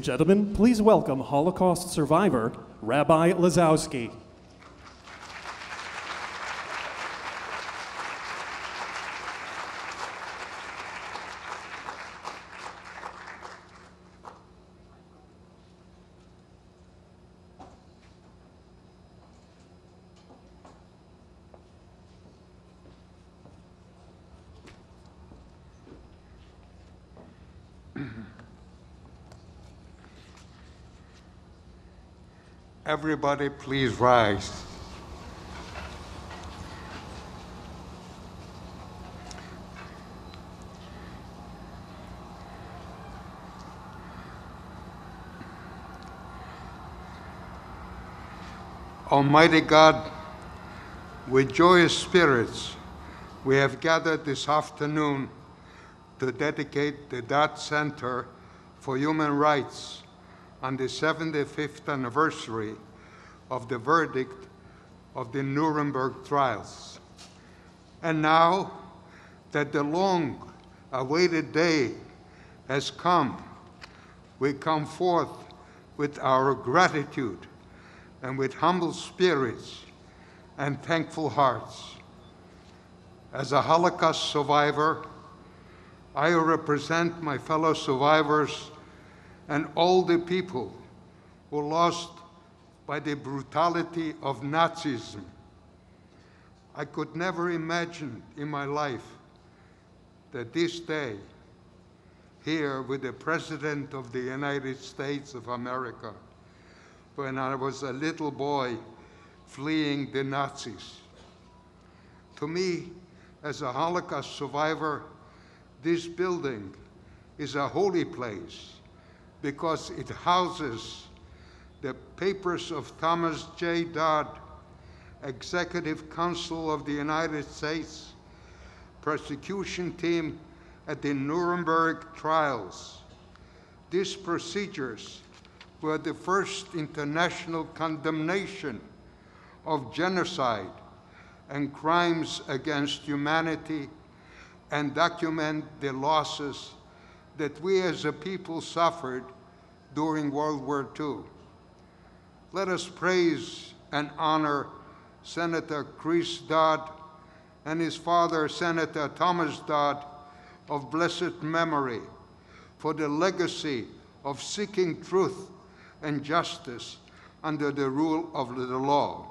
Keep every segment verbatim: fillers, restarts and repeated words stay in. Gentlemen, please welcome Holocaust survivor, Rabbi Lazowski. Everybody, please rise. Almighty God, with joyous spirits, we have gathered this afternoon to dedicate the Dodd Center for Human Rights on the seventy-fifth anniversary of the verdict of the Nuremberg trials. And now that the long-awaited day has come, we come forth with our gratitude and with humble spirits and thankful hearts. As a Holocaust survivor, I represent my fellow survivors and all the people who lost by the brutality of Nazism. I could never imagine in my life that this day, here with the President of the United States of America, when I was a little boy fleeing the Nazis. To me, as a Holocaust survivor, this building is a holy place because it houses the papers of Thomas J. Dodd, Executive Counsel of the United States prosecution team at the Nuremberg trials. These procedures were the first international condemnation of genocide and crimes against humanity and document the losses that we as a people suffered during World War Two. Let us praise and honor Senator Chris Dodd and his father, Senator Thomas Dodd, of blessed memory, for the legacy of seeking truth and justice under the rule of the law,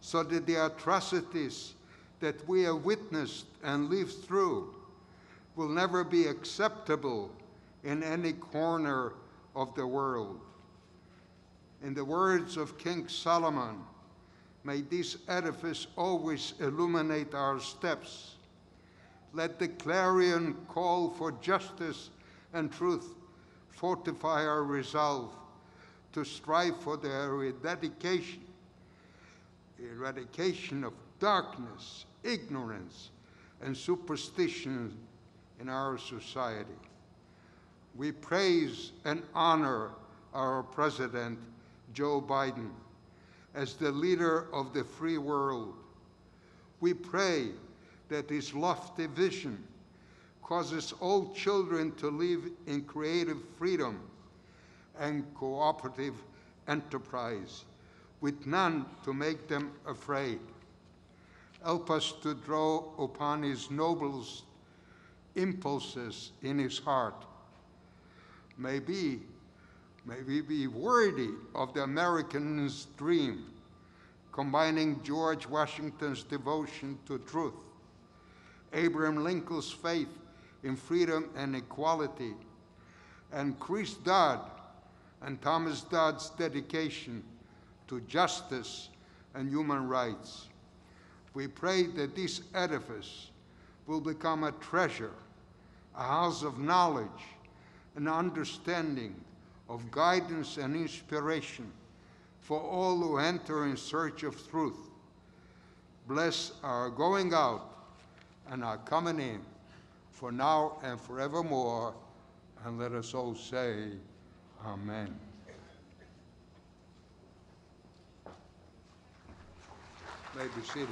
so that the atrocities that we have witnessed and lived through will never be acceptable in any corner of the world. In the words of King Solomon, may this edifice always illuminate our steps. Let the clarion call for justice and truth fortify our resolve to strive for the eradication, eradication of darkness, ignorance, and superstition in our society. We praise and honor our President, Joe Biden, as the leader of the free world. We pray that his lofty vision causes all children to live in creative freedom and cooperative enterprise, with none to make them afraid. Help us to draw upon his noble impulses in his heart. May be May we be worthy of the American's dream, combining George Washington's devotion to truth, Abraham Lincoln's faith in freedom and equality, and Chris Dodd and Thomas Dodd's dedication to justice and human rights. We pray that this edifice will become a treasure, a house of knowledge and understanding, of guidance and inspiration for all who enter in search of truth. Bless our going out and our coming in, for now and forevermore, and let us all say, Amen. May be seated.